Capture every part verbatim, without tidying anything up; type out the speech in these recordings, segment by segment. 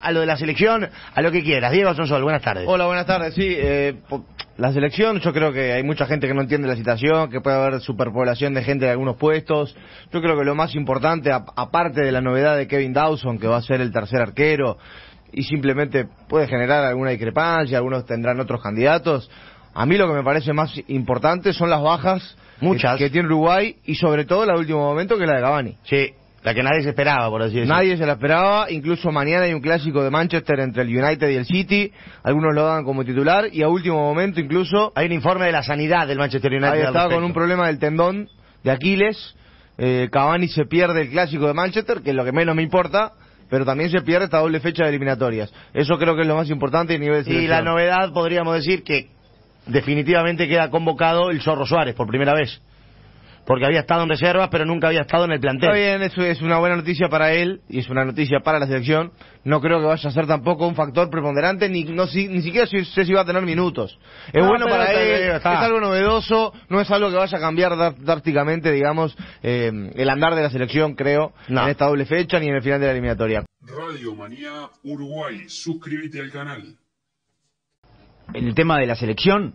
A lo de la selección, a lo que quieras. Diego Sonsol, buenas tardes. Hola, buenas tardes. Sí, eh, la selección, yo creo que hay mucha gente que no entiende la situación, que puede haber superpoblación de gente de algunos puestos. Yo creo que lo más importante, a, aparte de la novedad de Kevin Dawson, que va a ser el tercer arquero, y simplemente puede generar alguna discrepancia, algunos tendrán otros candidatos. A mí lo que me parece más importante son las bajas muchas que, que tiene Uruguay, y sobre todo la de último momento, que es la de Cavani. Sí. La que nadie se esperaba, por así decirlo. Nadie se la esperaba, incluso mañana hay un clásico de Manchester entre el United y el City, algunos lo dan como titular, y a último momento incluso... Hay un informe de la sanidad del Manchester United. Ahí estaba con un problema del tendón de Aquiles, eh, Cavani se pierde el clásico de Manchester, que es lo que menos me importa, pero también se pierde esta doble fecha de eliminatorias. Eso creo que es lo más importante a nivel de selección. Y la novedad, podríamos decir que definitivamente queda convocado el Zorro Suárez por primera vez. Porque había estado en reservas, pero nunca había estado en el plantel. Está bien, eso es una buena noticia para él, y es una noticia para la selección. No creo que vaya a ser tampoco un factor preponderante, ni no si, ni siquiera si, sé si va a tener minutos. Es no, bueno para él, está. Es algo novedoso, no es algo que vaya a cambiar drásticamente, digamos, eh, el andar de la selección, creo, no. En esta doble fecha, ni en el final de la eliminatoria. Radio Manía Uruguay, suscríbete al canal. En el tema de la selección...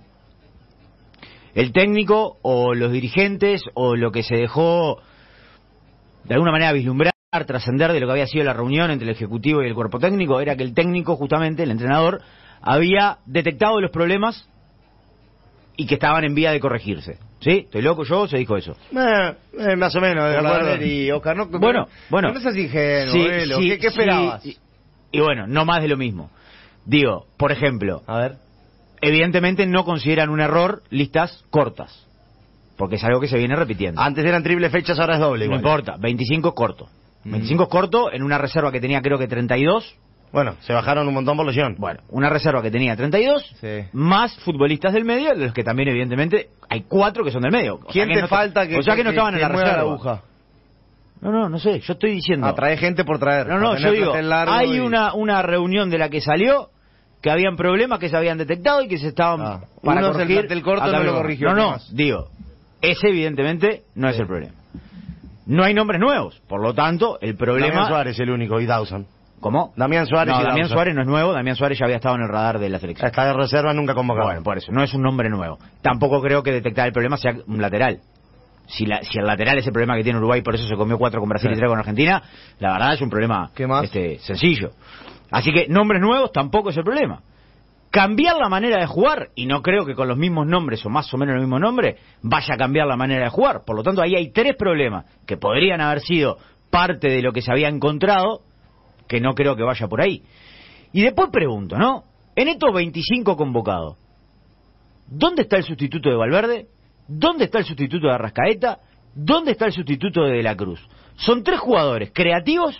El técnico o los dirigentes o lo que se dejó de alguna manera vislumbrar, trascender de lo que había sido la reunión entre el ejecutivo y el cuerpo técnico, era que el técnico, justamente el entrenador, había detectado los problemas y que estaban en vía de corregirse. ¿Sí? ¿Estoy loco yo? ¿Se dijo eso? Eh, eh, más o menos, de acuerdo. Y Oscar, no, bueno, bueno. No seas ingenuo, sí, velo, sí, ¿qué, qué esperabas? Sí, y, y bueno, no más de lo mismo. Digo, por ejemplo... A ver... Evidentemente no consideran un error listas cortas, porque es algo que se viene repitiendo. Antes eran triple fechas, ahora es doble. Igual. No importa, veinticinco corto. Mm. veinticinco corto en una reserva que tenía creo que treinta y dos. Bueno, se bajaron un montón por lesión. Bueno, una reserva que tenía treinta y dos, sí. Más futbolistas del medio, de los que también evidentemente hay cuatro que son del medio. O ¿Quién te no falta que, o sea que, que no estaban en la reserva? La aguja. No, no, no sé, yo estoy diciendo... Atrae gente por traer. No, no, yo digo, hay y... una, una reunión de la que salió... que habían problemas que se habían detectado y que se estaban ah, para uno corregir el corto no lo corrigió. No, no, más. Digo, ese evidentemente no sí. Es el problema. No hay nombres nuevos, por lo tanto, el problema... Damián Suárez es el único, y Dawson. ¿Cómo? Damián Suárez no, y Damián Dawson. Suárez no es nuevo, Damián Suárez ya había estado en el radar de la selección. Está de reserva, nunca convocado. Bueno, por eso, no es un nombre nuevo. Tampoco creo que detectar el problema sea un lateral. Si, la, si el lateral es el problema que tiene Uruguay, por eso se comió cuatro con Brasil sí. Y tres con Argentina, la verdad es un problema este, sencillo. Así que nombres nuevos tampoco es el problema. Cambiar la manera de jugar, y no creo que con los mismos nombres o más o menos el mismo nombre vaya a cambiar la manera de jugar. Por lo tanto, ahí hay tres problemas que podrían haber sido parte de lo que se había encontrado, que no creo que vaya por ahí. Y después pregunto, ¿no? En estos veinticinco convocados, ¿dónde está el sustituto de Valverde? ¿Dónde está el sustituto de Arrascaeta? ¿Dónde está el sustituto de De La Cruz? Son tres jugadores creativos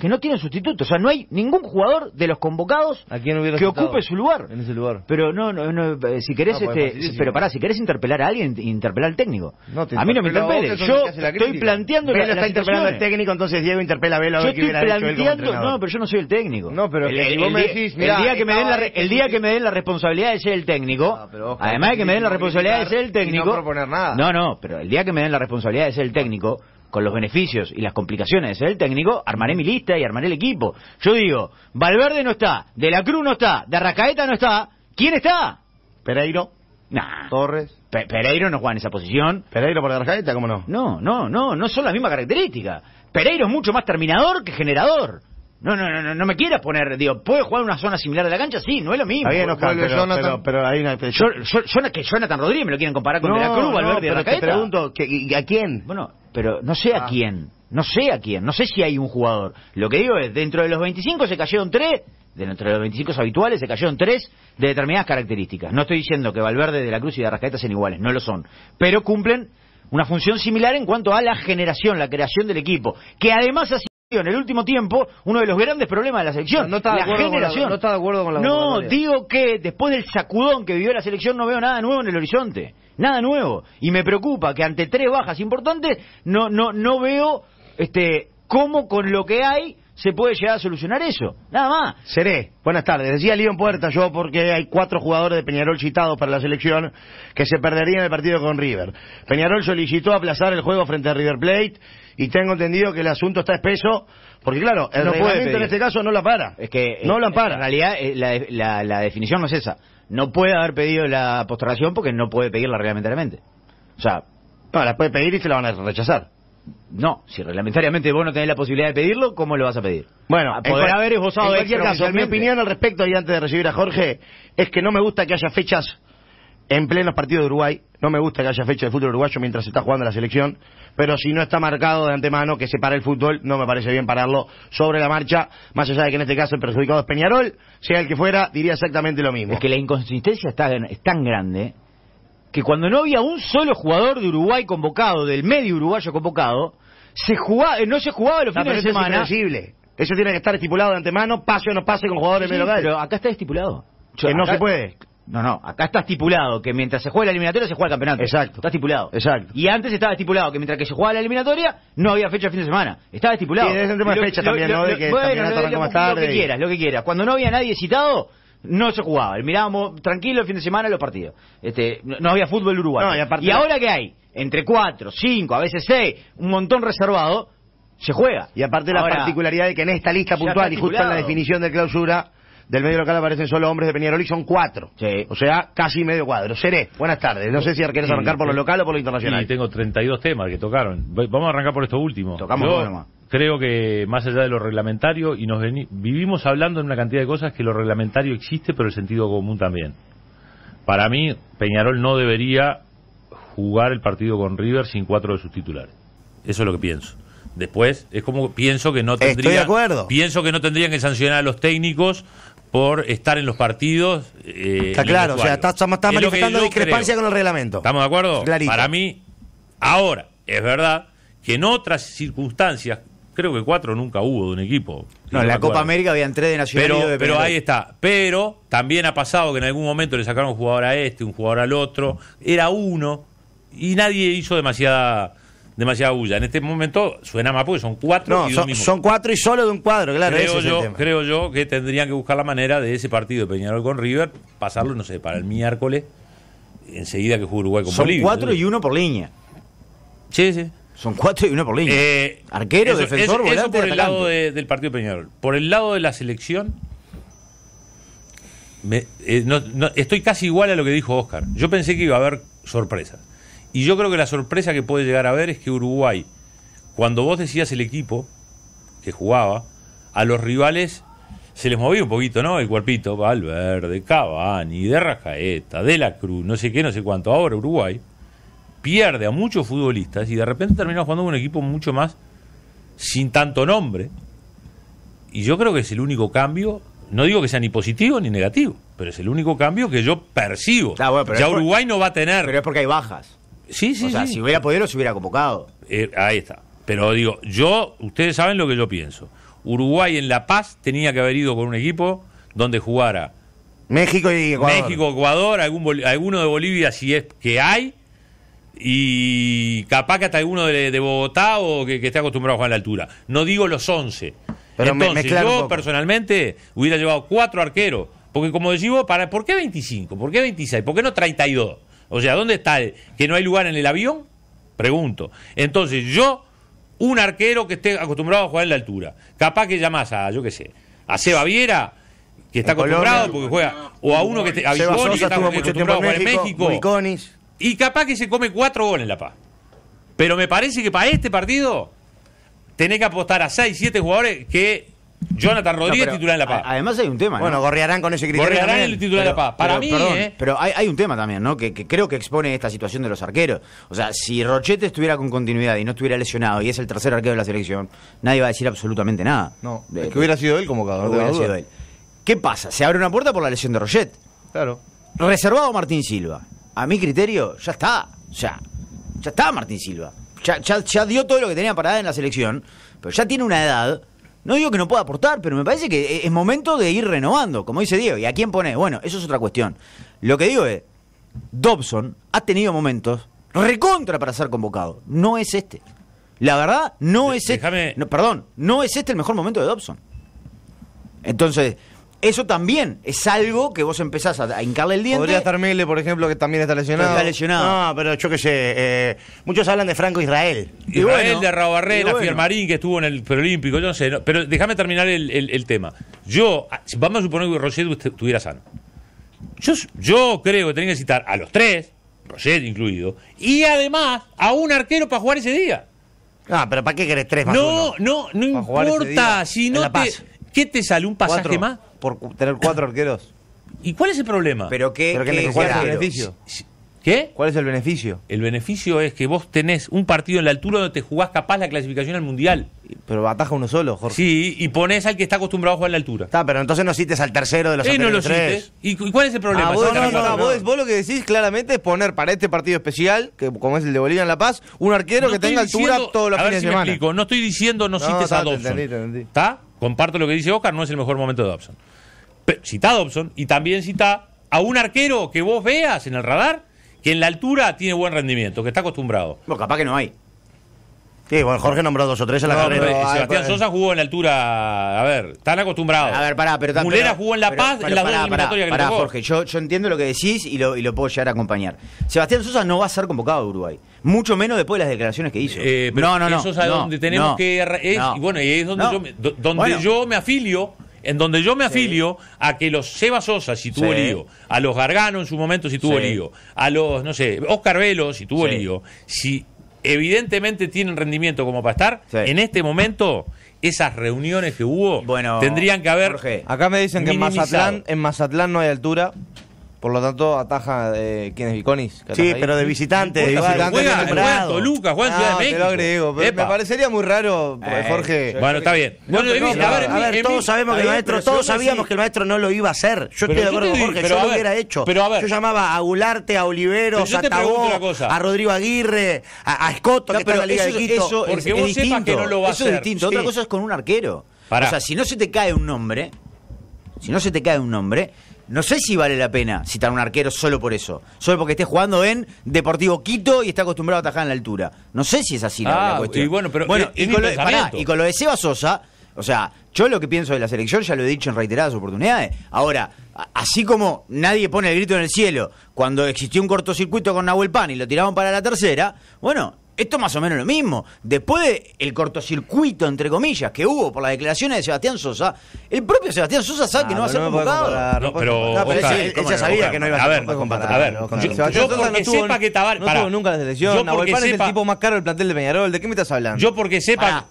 que no tienen sustituto, o sea, no hay ningún jugador de los convocados que ocupe su lugar. En ese lugar. Pero no, no, no si querés, no, este, si, pero pará, si querés interpelar a alguien, interpelar al técnico. No, a mí no me interpele, yo estoy planteando. Velo la, está interpelando al técnico, entonces Diego interpela a Velo a ver qué hubiera dicho él como entrenador. No, pero yo no soy el técnico. No, pero el, el, el, vos me decís, mirá, el día que me den la, el día que me den la responsabilidad de ser el técnico, ah, pero, ojo, además de que me den la responsabilidad de ser el técnico, no proponer nada. No, no, pero el día que me den la responsabilidad de ser el técnico, con los beneficios y las complicaciones de ser el técnico, armaré mi lista y armaré el equipo. Yo digo, Valverde no está, De La Cruz no está, de Arrascaeta no está, ¿quién está? Pereiro. Nah. Torres. Pe Pereiro no juega en esa posición. Pereiro por Arrascaeta, ¿cómo no? No, no, no, no son las mismas características. Pereiro es mucho más terminador que generador. No, no, no, no, no me quieras poner, digo, ¿puede jugar en una zona similar de la cancha? Sí, no es lo mismo. Ahí no, pero, Jonathan... pero, pero hay una... Yo, yo, yo, que Jonathan Rodríguez me lo quieren comparar con no, De La Cruz, no, Valverde y Arrascaeta. Te pregunto, ¿que, ¿a quién? Bueno... Pero no sé a quién, no sé a quién, no sé si hay un jugador. Lo que digo es, dentro de los veinticinco se cayeron tres, dentro de los veinticinco habituales se cayeron tres de determinadas características. No estoy diciendo que Valverde, De La Cruz y de Arrascaeta sean iguales, no lo son. Pero cumplen una función similar en cuanto a la generación, la creación del equipo, que además ha sido en el último tiempo uno de los grandes problemas de la selección. No, no está de acuerdo la generación. Con la, no está de acuerdo con la No, digo que después del sacudón que vivió la selección no veo nada nuevo en el horizonte. Nada nuevo. Y me preocupa que ante tres bajas importantes no no no veo este cómo con lo que hay se puede llegar a solucionar eso, nada más. Seré, buenas tardes, decía León Puerta yo porque hay cuatro jugadores de Peñarol citados para la selección que se perderían el partido con River. Peñarol solicitó aplazar el juego frente a River Plate y tengo entendido que el asunto está espeso. Porque claro, el no reglamento en este caso no la para. Es que no la para. En realidad la, la, la definición no es esa. No puede haber pedido la postergación porque no puede pedirla reglamentariamente. O sea, no, la puede pedir y se la van a rechazar. No, si reglamentariamente vos no tenés la posibilidad de pedirlo, ¿cómo lo vas a pedir? Bueno, a poder en, haber esbozado en cualquier caso, mi opinión al respecto, y antes de recibir a Jorge, es que no me gusta que haya fechas en plenos partidos de Uruguay. No me gusta que haya fecha de fútbol uruguayo mientras se está jugando la selección, pero si no está marcado de antemano que se para el fútbol, no me parece bien pararlo sobre la marcha, más allá de que en este caso el perjudicado es Peñarol, sea el que fuera, diría exactamente lo mismo. Es que la inconsistencia está, es tan grande que cuando no había un solo jugador de Uruguay convocado, del medio uruguayo convocado, se jugaba, no se jugaba los fines de semana. Es imposible. Eso tiene que estar estipulado de antemano, pase o no pase con jugadores medio locales. Pero acá está estipulado. Que acá no se puede. No, no, acá está estipulado que mientras se juega la eliminatoria se juega el campeonato. Exacto. Está estipulado. Exacto. Y antes estaba estipulado que mientras que se jugaba la eliminatoria no había fecha de fin de semana. Estaba estipulado. Sí, es un tema de fecha lo, también, lo, ¿no? De que bueno, el campeonato arranca más tarde. Lo que quieras, lo que quieras. Cuando no había nadie citado, no se jugaba. Mirábamos tranquilo el fin de semana los partidos. Este, no, no había fútbol uruguayo. No, y, aparte... y ahora que hay, entre cuatro, cinco, a veces seis, un montón reservado, se juega. Y aparte ahora, la particularidad de que en esta lista puntual y justo en la definición de clausura... Del medio local aparecen solo hombres de Peñarol y son cuatro. Sí. O sea, casi medio cuadro. Seré, buenas tardes. No sé si quieres arrancar por lo local o por lo internacional. Sí, tengo treinta y dos temas que tocaron. Vamos a arrancar por esto último. Tocamos Yo bueno, creo que más allá de lo reglamentario, y nos veni- vivimos hablando en una cantidad de cosas que lo reglamentario existe, pero el sentido común también. Para mí, Peñarol no debería jugar el partido con River sin cuatro de sus titulares. Eso es lo que pienso. Después, es como pienso que no tendría, Estoy de acuerdo. Pienso que no tendrían que sancionar a los técnicos por estar en los partidos. Eh, está claro, o sea, está, está manifestando es discrepancia creo. Con el reglamento. ¿Estamos de acuerdo? Clarito. Para mí, ahora, es verdad que en otras circunstancias, creo que cuatro nunca hubo de un equipo. Si no, en no la acuerdo. Copa América habían tres de Nacional. Pero, de pero ahí está. Pero también ha pasado que en algún momento le sacaron un jugador a este, un jugador al otro. Era uno y nadie hizo demasiada... demasiada bulla. En este momento suena más porque son cuatro no, y son, mismo. Son cuatro y solo de un cuadro, claro. Creo, ese yo, es el tema. creo yo que tendrían que buscar la manera de ese partido de Peñarol con River, pasarlo, no sé, para el miércoles, enseguida que juega Uruguay con son Bolivia. Son cuatro ¿sí? y uno por línea. Sí, sí. Son cuatro y uno por línea. Eh, Arquero, eso, defensor, eso, volante, eso por el atacante. Lado de, del partido de Peñarol. Por el lado de la selección, me, eh, no, no, estoy casi igual a lo que dijo Oscar. Yo pensé que iba a haber sorpresas. Y yo creo que la sorpresa que puede llegar a haber es que Uruguay, cuando vos decías el equipo que jugaba, a los rivales se les movía un poquito, ¿no? El cuerpito, Valverde, Cavani, de Arrascaeta, De La Cruz, no sé qué, no sé cuánto. Ahora Uruguay pierde a muchos futbolistas y de repente termina jugando con un equipo mucho más sin tanto nombre. Y yo creo que es el único cambio... No digo que sea ni positivo ni negativo, pero es el único cambio que yo percibo. Ah, bueno, ya Uruguay por... no va a tener... Pero es porque hay bajas. Sí, sí, o sea, sí. Si hubiera podido, se hubiera convocado. Eh, ahí está. Pero digo, yo, ustedes saben lo que yo pienso. Uruguay en La Paz tenía que haber ido con un equipo donde jugara México y Ecuador. México, Ecuador, algún, alguno de Bolivia, si es que hay, y capaz que hasta alguno de, de Bogotá o que, que esté acostumbrado a jugar a la altura. No digo los once. Pero entonces, me, yo personalmente hubiera llevado cuatro arqueros. Porque como decís vos, para, ¿por qué veinticinco? ¿Por qué veintiséis? ¿Por qué no treinta y dos? O sea, ¿dónde está el, que no hay lugar en el avión? Pregunto. Entonces, yo, un arquero que esté acostumbrado a jugar en la altura, capaz que llamás a, yo qué sé, a Seba Viera, que está acostumbrado porque juega, o a uno que esté, a Biconi, que está acostumbrado a jugar en México, Biconis. Y capaz que se come cuatro goles en La Paz. Pero me parece que para este partido tenés que apostar a seis, siete jugadores que... Jonathan Rodríguez, no, titular en La Paz. Además hay un tema, ¿no? Bueno, Gorriarán con ese criterio. Gorriarán el titular de La Paz. Para pero, mí, perdón, eh. Pero hay, hay un tema también, ¿no? Que, que creo que expone esta situación de los arqueros. O sea, si Rochette estuviera con continuidad y no estuviera lesionado y es el tercer arquero de la selección, nadie va a decir absolutamente nada. No, de, es que hubiera sido él convocado. No hubiera sido él. ¿Qué pasa? Se abre una puerta por la lesión de Rochette. Claro. Reservado Martín Silva. A mi criterio, ya está. Ya. Ya está Martín Silva. Ya, ya, ya dio todo lo que tenía para dar en la selección, pero ya tiene una edad... No digo que no pueda aportar, pero me parece que es momento de ir renovando, como dice Diego. ¿Y a quién pone? Bueno, eso es otra cuestión. Lo que digo es, Dawson ha tenido momentos recontra para ser convocado. No es este. La verdad, no de, es déjame... este, no, perdón, no es este el mejor momento de Dawson. Entonces, eso también es algo que vos empezás a hincarle el diente. Podría estar Mele, por ejemplo, que también está lesionado. Está lesionado. No, pero yo qué sé. Eh, muchos hablan de Franco Israel. Israel, y bueno, de Rabarrena, bueno. Fiermarín, que estuvo en el preolímpico, yo no sé. No, pero déjame terminar el, el, el tema. Yo, vamos a suponer que Rochette estuviera sano. Yo, yo creo que tenía que citar a los tres, Rochette incluido, y además a un arquero para jugar ese día. Ah, pero ¿para qué querés tres más? No, uno? no, no importa. Si no te, ¿qué te sale? ¿Un pasaje cuatro, más? Por tener cuatro arqueros. ¿Y cuál es el problema? ¿Pero qué, pero qué, ¿cuál es el beneficio? ¿Qué? ¿Cuál es el beneficio? El beneficio es que vos tenés un partido en la altura donde te jugás capaz la clasificación al mundial. Pero ataja uno solo, Jorge. Sí, y ponés al que está acostumbrado a jugar en la altura. Está, pero entonces no cites al tercero de los anteriores. No lo cites. ¿Y cuál es el problema? Ah, vos, no, no, no, no. Vos, vos lo que decís claramente es poner para este partido especial, que como es el de Bolivia en La Paz, un arquero no que tenga diciendo, altura todos los a ver fines si de semana. Me explico. No estoy diciendo no cites no, a Dawson. ¿Está? Comparto lo que dice Oscar, no es el mejor momento de Dawson. Pero cita a Dawson y también cita a un arquero que vos veas en el radar que en la altura tiene buen rendimiento, que está acostumbrado. Bueno, capaz que no hay. Sí, bueno, Jorge nombró dos o tres en la no, carrera. Pero, Sebastián Sosa jugó en la altura. A ver, están acostumbrados. A ver, pará, pero también. Mulera jugó en La Paz pero, pero, en las pará, dos eliminatorias pará, que pará, le Jorge, yo, yo entiendo lo que decís y lo, y lo puedo llegar a acompañar. Sebastián Sosa no va a ser convocado a Uruguay. Mucho menos después de las declaraciones que hizo. Eh, pero no, no, no. Sosa no, donde tenemos no, que. Es, no, y bueno, y es donde, no, yo, me, do, donde bueno. yo me afilio. En donde yo me afilio sí. a que los Seba Sosa, si tuvo sí. lío, a los Gargano en su momento, si tuvo sí. lío, a los, no sé, Oscar Velo, si tuvo sí. lío, si. Evidentemente tienen rendimiento como para estar sí. en este momento. Esas reuniones que hubo bueno, tendrían que haber Jorge, acá me dicen minimizado. Que en Mazatlán en Mazatlán no hay altura, por lo tanto ataja de quién es Viconis que sí, pero de visitante, de visitante juega, juega en Toluca, juega en Ciudad de México. Te lo agrego, pero me parecería muy raro eh, Jorge. Bueno, está bien. No, no, no, no, a ver, a ver todos sabemos que el maestro, todos sabíamos que el maestro no lo iba a hacer. Yo estoy de acuerdo con Jorge, yo lo hubiera hecho. Yo llamaba a Goularte, a Oliveros, a Tabó, a Rodrigo Aguirre, a Escoto, que está en la Liga de Quito. Porque vos sepas que no lo va a hacer. Eso es distinto. Otra cosa es con un arquero. O sea, si no se te cae un nombre, si no se te cae un nombre, no sé si vale la pena citar un arquero solo por eso. Solo porque esté jugando en Deportivo Quito y está acostumbrado a atajar en la altura. No sé si es así la, ah, la cuestión. Y bueno, pero bueno, es, y, es con lo, pará, y con lo de Seba Sosa, o sea, yo lo que pienso de la selección ya lo he dicho en reiteradas oportunidades. Ahora, así como nadie pone el grito en el cielo cuando existió un cortocircuito con Nahuel Pan y lo tiraban para la tercera, bueno, esto es más o menos lo mismo. Después del cortocircuito, entre comillas, que hubo por las declaraciones de Sebastián Sosa, el propio Sebastián Sosa sabe ah, que no va a ser convocado. No, pero él ya sabía que no iba a ser convocado. A ver, yo porque sepa que Tabárez... No tuvo nunca la selección. Nahuel Pan es el tipo más caro del plantel de Peñarol. ¿De qué me estás hablando? Yo porque sepa...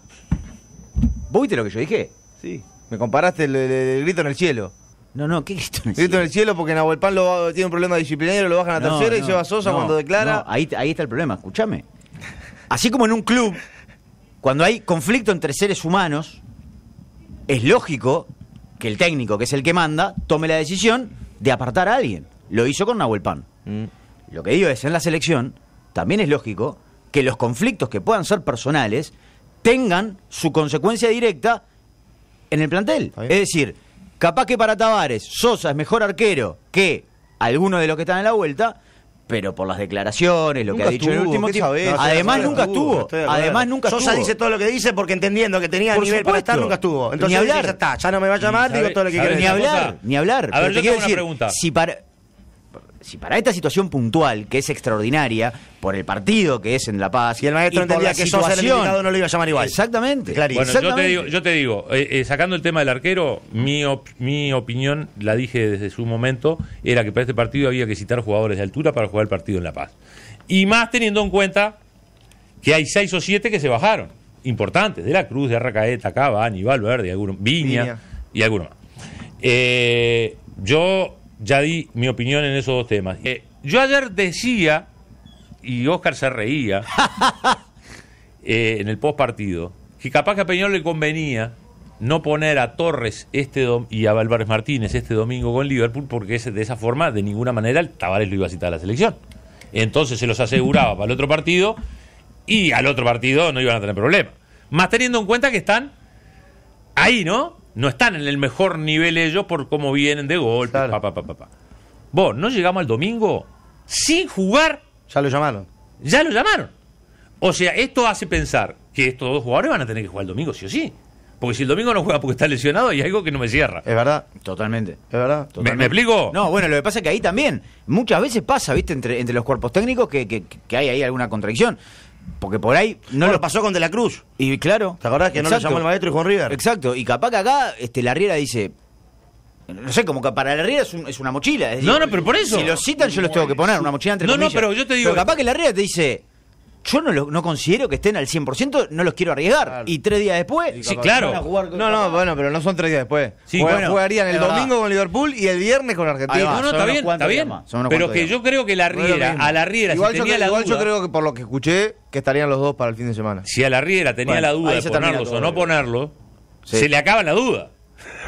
¿Vos viste lo que yo dije? Sí. Me comparaste el, el, el grito en el cielo. No, no, ¿qué grito en el cielo? Grito en el cielo porque Nahuel Pan lo, tiene un problema disciplinario, lo bajan a no, tercera no, y Seba Sosa no, cuando declara... No, ahí, ahí está el problema, escúchame. Así como en un club, cuando hay conflicto entre seres humanos, es lógico que el técnico, que es el que manda, tome la decisión de apartar a alguien. Lo hizo con Nahuel Pan. Mm. Lo que digo es, en la selección, también es lógico que los conflictos que puedan ser personales tengan su consecuencia directa en el plantel. Es decir, capaz que para Tabárez, Sosa es mejor arquero que alguno de los que están en la vuelta... Pero por las declaraciones, lo nunca que ha dicho estuvo, en el último tiempo. Sabés, además, nunca estuvo. Además, nunca Sosa estuvo. Dice todo lo que dice porque entendiendo que tenía por nivel supuesto. Para estar, nunca estuvo. Entonces, ni hablar. Dice, ya está, ya no me va a llamar, digo todo lo que quiero. Ni hablar, cosa? ni hablar. A ver, yo te tengo una decir, pregunta. Si para, si para esta situación puntual, que es extraordinaria, por el partido que es en La Paz, y el maestro y entendía que Sosa el invitado no lo iba a llamar igual. Exactamente. Clarísimo. Bueno, exactamente. Yo te digo, yo te digo eh, eh, sacando el tema del arquero, mi, op mi opinión, la dije desde su momento, era que para este partido había que citar jugadores de altura para jugar el partido en La Paz. Y más teniendo en cuenta que hay seis o siete que se bajaron. Importantes, de La Cruz, de Arrascaeta, Cavani, Valverde, alguno, Viña, Viña y alguno más. Eh, yo ya di mi opinión en esos dos temas. Eh, yo ayer decía... Y Oscar se reía eh, en el post partido que capaz que a Peñarol le convenía no poner a Torres este dom y a Valverde Martínez este domingo con Liverpool porque ese, de esa forma de ninguna manera el Tabárez lo iba a citar a la selección. Entonces se los aseguraba para el otro partido y al otro partido no iban a tener problema. Más teniendo en cuenta que están ahí, ¿no? No están en el mejor nivel ellos por cómo vienen de golpe. Pa, pa, pa, pa, pa. Vos, no llegamos al domingo sin jugar. Ya lo llamaron. Ya lo llamaron. O sea, esto hace pensar que estos dos jugadores van a tener que jugar el domingo sí o sí. Porque si el domingo no juega porque está lesionado, hay algo que no me cierra. Es verdad, totalmente. Es verdad. Totalmente. ¿Me, ¿Me explico? No, bueno, lo que pasa es que ahí también muchas veces pasa, ¿viste? Entre, entre los cuerpos técnicos que, que, que hay ahí alguna contradicción. Porque por ahí no bueno, lo pasó con De La Cruz. Y claro. ¿Te acordás que exacto. no lo llamó el maestro y con River? Exacto. Y capaz que acá este, La Riera dice... No sé, como que para La Riera es, un, es una mochila. Es decir, no, no, pero por eso. Si los citan, yo los tengo que poner, una mochila entre no, comillas. No, no, pero yo te digo... Pero capaz que La Riera te dice... Yo no, lo, no considero que estén al cien por ciento, no los quiero arriesgar. Claro. Y tres días después... Sí, sí claro. Jugar no, no, bueno, pero no son tres días después. Sí, Juega, bueno, jugarían el domingo con Liverpool y el viernes con Argentina. Va, no, no, está bien, está bien. Pero que yo creo que la Riera, a la Riera, igual si tenía creo, la igual duda... Igual yo creo que por lo que escuché, que estarían los dos para el fin de semana. Si a la Riera tenía bueno, la duda de ponerlos todo, o no ponerlos, sí. se le acaba la duda.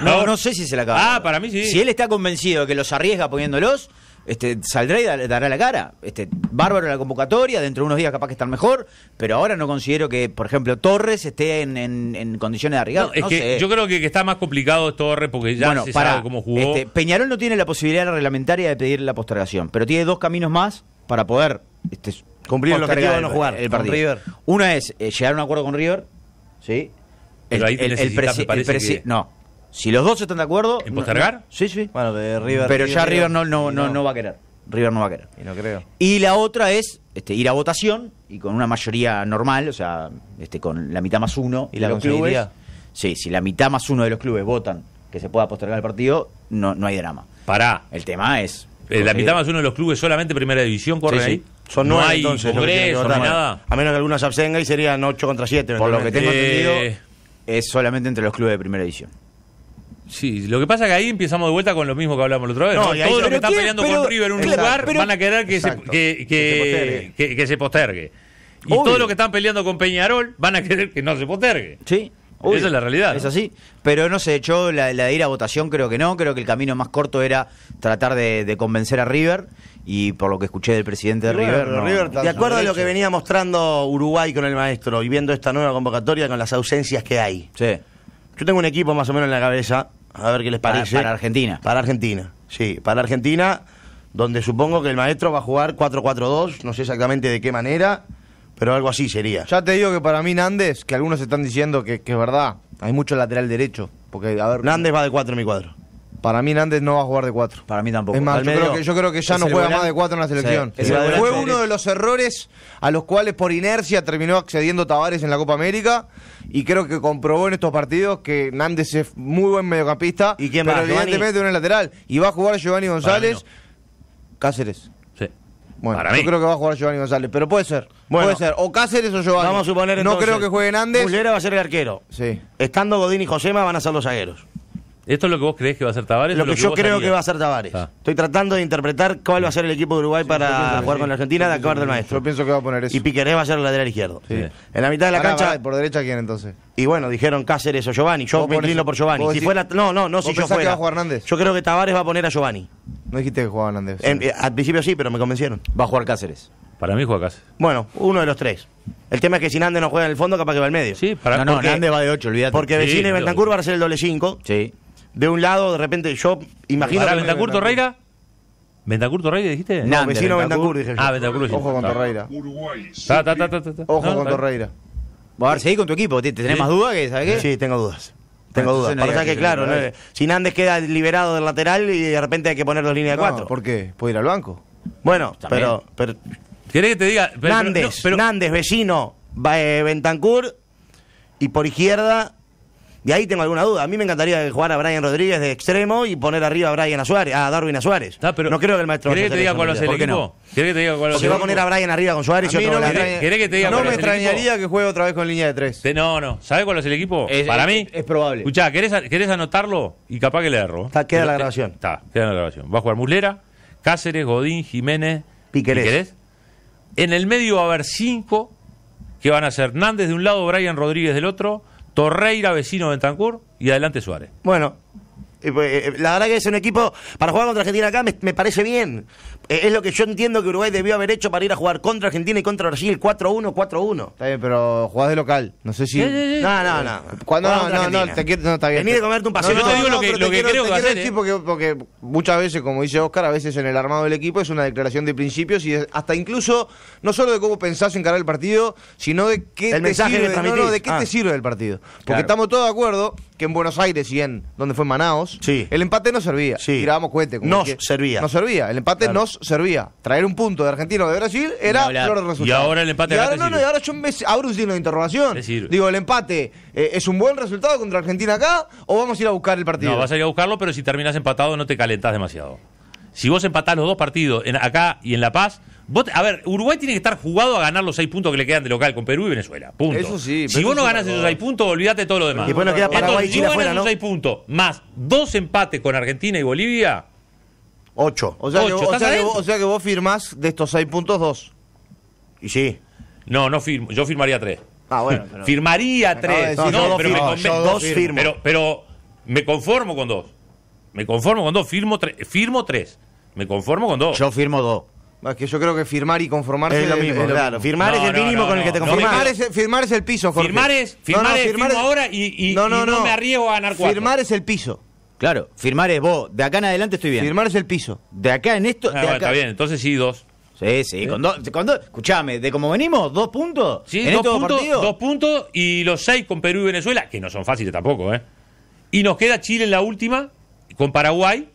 No, no, no sé si se le acaba. Ah, para mí sí. Si él está convencido de que los arriesga poniéndolos... Este, saldrá y dará la cara. Este, bárbaro la convocatoria, dentro de unos días capaz que están mejor, pero ahora no considero que, por ejemplo, Torres esté en, en, en condiciones de arriesgar. No, es no que sé. Yo creo que, que está más complicado es Torres porque ya bueno, se para, sabe cómo jugó. Este, Peñarol no tiene la posibilidad reglamentaria de pedir la postergación, pero tiene dos caminos más para poder este, cumplir el objetivo de no jugar el partido. River. Uno es eh, llegar a un acuerdo con River, ¿sí? Pero el, ahí el, el presi el presi que... No. Si los dos están de acuerdo... ¿En postergar? No, no. Sí, sí. Bueno, de River... Pero River, ya River no, no, no, no, no va a querer. River no va a querer. Y no creo. Y la otra es este, ir a votación y con una mayoría normal, o sea, este, con la mitad más uno ¿Y de la los clubes. Sí, si la mitad más uno de los clubes votan que se pueda postergar el partido, no, no hay drama. Pará. El tema es... Eh, la mitad más uno de los clubes solamente primera división corre sí, sí. ahí. Son nueve, no hay entonces, congreso, no nada. A menos que alguna se abstenga y serían ocho contra siete. Por lo que tengo eh... entendido, es solamente entre los clubes de primera división. Sí, lo que pasa es que ahí empezamos de vuelta con lo mismo que hablamos la otra vez. No, ¿no? Todos los que están peleando pero, con River en un claro, lugar pero, van a querer que, exacto, se, que, que, que, se que, que se postergue. Y obvio. Todos los que están peleando con Peñarol van a querer que no se postergue. Sí, obvio. Esa es la realidad. ¿No? Es así. Pero no sé, yo la, la de ir a votación creo que no. Creo que el camino más corto era tratar de, de convencer a River. Y por lo que escuché del presidente de River, no. River de acuerdo a lo que venía mostrando Uruguay con el maestro y viendo esta nueva convocatoria con las ausencias que hay. Sí. Yo tengo un equipo más o menos en la cabeza. A ver qué les parece. Para, para Argentina. Para Argentina, sí. Para Argentina, donde supongo que el maestro va a jugar cuatro cuatro dos. No sé exactamente de qué manera, pero algo así sería. Ya te digo que para mí Nández, que algunos están diciendo que, que es verdad, hay mucho lateral derecho. Porque, a ver, Nández va de cuatro en mi cuadro. Para mí Nández no va a jugar de cuatro. Para mí tampoco. Es más, yo creo, que, yo creo que ya no juega más de cuatro en la selección. Sí, sí. Fue uno de los errores a los cuales por inercia terminó accediendo Tabárez en la Copa América. Y creo que comprobó en estos partidos que Nández es muy buen mediocampista. ¿Y quién va? Pero evidentemente no es lateral. Y va a jugar Giovanni González. No. Cáceres. Sí. Bueno, para yo mí. creo que va a jugar Giovanni González. Pero puede ser. Bueno, puede ser. O Cáceres o Giovanni. Vamos a suponer entonces, no creo que juegue Nández. Mulera va a ser el arquero. Sí. Estando Godín y Josema van a ser los zagueros. ¿Esto es lo que vos creés que va a ser Tabárez? Lo, lo que, que yo creo sabías? que va a ser Tabárez. Ah. Estoy tratando de interpretar cuál va a ser el equipo de Uruguay sí, para jugar sí. con la Argentina de acabar del maestro. Yo pienso que va a poner eso. Y Piquerés va a ser el lateral izquierdo. Sí. En la mitad de la Pará, cancha... Pará, ¿por derecha quién entonces? Y bueno, dijeron Cáceres o Giovanni. Yo me inclino por Giovanni. Si decís, fuera, no, no, no si yo fuera. Que va a jugar Hernández? Yo creo que Tabárez va a poner a Giovanni. No dijiste que jugaba Hernández. En, eh, al principio sí, pero me convencieron. Va a jugar Cáceres. Para mí juega Cáceres. Bueno, uno de los tres. El tema es que si Nández no juega en el fondo, capaz que va al medio. Sí, para no, Nández va de ocho, olvídate. Porque Vecino y Bentancur van a ser el doble cinco. Sí. De un lado, de repente, yo imagino... ¿Para Bentancur, Torreira? ¿Bentancur, Torreira dijiste? No, Vecino Bentancur, dije yo. Ah, Bentancur, dije. Ojo con Torreira. Uruguay. Ojo con Torreira. A ver, seguí con tu equipo. ¿Te tenés más dudas que sabes qué? Sí, tengo dudas. Tengo dudas. Pasa que, claro, si Nández queda liberado del lateral y de repente hay que poner dos líneas de cuatro. ¿Por qué? ¿Puede ir al banco? Bueno, pero... ¿Querés que te diga? Nández, Nández, Vecino, Bentancur y por izquierda... Y ahí tengo alguna duda. A mí me encantaría jugar a Brian Rodríguez de extremo y poner arriba a Brian a Suárez, a Darwin a Suárez. Ah, pero no creo que el maestro. ¿Querés que te diga cuál va a ser el equipo? ¿Querés que te diga cuál va a ser el equipo? Porque va a poner a Brian arriba con Suárez y otro volante. No me extrañaría que juegue otra vez con línea de tres. No, no. ¿Sabés cuál es el equipo? Para mí es probable. Escuchá, ¿querés anotarlo? Y capaz que le erro. Está, queda la grabación. Está, queda la grabación. Va a jugar Mulera, Cáceres, Godín, Jiménez, Piquerés. En el medio va a haber cinco que van a ser Nández de un lado, Brian Rodríguez del otro. Torreira, Vecino, Bentancur y adelante Suárez. Bueno, Eh, la verdad que es un equipo, para jugar contra Argentina acá me, me parece bien. Eh, es lo que yo entiendo que Uruguay debió haber hecho para ir a jugar contra Argentina y contra Brasil, cuatro uno, cuatro uno. Está bien, pero jugás de local, no sé si... Sí, sí, sí. No, no, no. Cuando no, no, no, te quiero, no, está bien. Vení de comerte un paseo. No, no, no, yo te digo no, lo que, lo que quiero, creo que va a ser, ¿eh? Porque, porque muchas veces, como dice Oscar, a veces en el armado del equipo es una declaración de principios y hasta incluso, no solo de cómo pensás encarar el partido, sino de qué, el te, sirve, que no, no, de qué ah. te sirve el partido. Porque claro, estamos todos de acuerdo que en Buenos Aires y en donde fue Manaos, sí, el empate no servía. Sí. Tirábamos cohete. Nos que, servía. Nos servía. El empate claro. nos servía. Traer un punto de Argentina o de Brasil era flor de resultado. Y ahora el empate. Y ahora no, no, y ahora yo me abro un signo de interrogación. Digo, el empate eh, es un buen resultado contra Argentina acá, o vamos a ir a buscar el partido. No, vas a ir a buscarlo, pero si terminas empatado no te calentás demasiado. Si vos empatás los dos partidos en, acá y en La Paz, vos, a ver, Uruguay tiene que estar jugado a ganar los seis puntos que le quedan de local con Perú y Venezuela. Punto. Eso sí. Si vos no ganás esos seis puntos, olvídate de todo lo demás. Después nos queda Paraguay y Chile afuera, ¿no? Si vos ganás esos seis puntos, más dos empates con Argentina y Bolivia, ocho. O sea, ocho. Que, o, sea que, o sea que vos firmás de estos seis puntos dos. Y sí. No, no firmo. Yo firmaría tres. Ah, bueno. Pero... Firmaría tres. No, no, pero firmo, me conven... dos firmo. Pero, pero me conformo con dos. Me conformo con dos. Firmo, tre... firmo tres. Me conformo con dos. Yo firmo dos. Es que yo creo que firmar y conformarse es lo mismo. Es lo claro. mismo. Firmar no, es el mínimo no, no, con el que te conformas. No, firmar, es, firmar es el piso, Jorge. Firmar es, firmar no, no, es firmar firmo es... ahora y, y, no, no, y no, no me arriesgo a ganar cuatro. Firmar es el piso. Claro, firmar es vos. De acá en adelante estoy bien. Firmar es el piso. De acá en esto... Ah, de bueno, acá... Está bien, entonces sí, dos. Sí, sí, ¿Eh? con dos, con dos, escuchame, de cómo venimos, dos puntos. Sí, en dos puntos, dos puntos y los seis con Perú y Venezuela, que no son fáciles tampoco, ¿eh? Y nos queda Chile en la última, con Paraguay,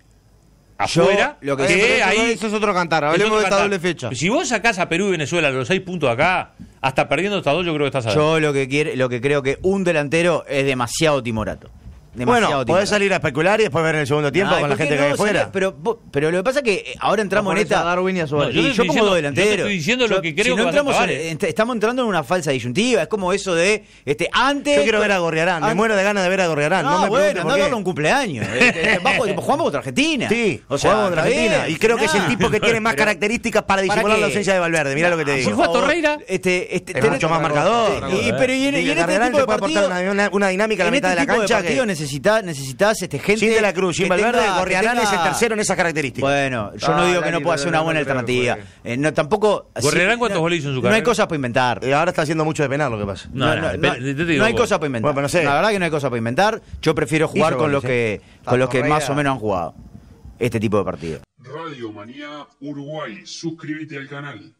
afuera. Yo, lo que eh, ahí, eso es otro cantar, hablemos de esta doble fecha. Si vos sacás a Perú y Venezuela los seis puntos acá, hasta perdiendo estas dos, yo creo que estás a Yo lo que, quiero, lo que creo que un delantero es demasiado timorato. Demasiado bueno, tiempo. Podés salir a especular y después ver en el segundo tiempo nah, con la gente no, que hay fuera. Pero, pero lo que pasa es que ahora entramos en esta. A Darwin y a Suárez. No, yo, y yo pongo diciendo, dos delanteros. Yo te estoy diciendo yo, lo que creo si que no entramos en, en, estamos entrando en una falsa disyuntiva. Es como eso de. Este, antes. Yo quiero ver a Gorriarán. Me muero de ganas de ver a Gorriarán. No, no me bueno, andá a darle un cumpleaños. Este, bajo, jugamos contra Argentina. Sí, o sea, jugamos contra Argentina. Vez, y creo nah, que es el tipo que tiene más características para disimular la ausencia de Valverde. Mirá lo que te digo. Si juega Torreira, es mucho más marcador. Pero y en este tipo de partido. Una dinámica a la mitad de la cancha que. Necesitas, necesitas este, gente. Sin De La Cruz, sin Valverde, Gorriarán tenga... es el tercero en esas características. Bueno, yo ah, no digo que no pueda ser una buena no alternativa. Eh, no, tampoco. Gorriarán, ¿cuántos goles hizo en su carrera? No hay cosas para inventar. Eh, ahora está haciendo mucho de penal lo que pasa. No, no, no, no, no, no, no hay cosas para inventar. Bueno, no sé. La verdad que no hay cosas para inventar. Yo prefiero jugar yo, con, los que, con los que más o menos han jugado este tipo de partidos. Radio Manía Uruguay, suscríbete al canal.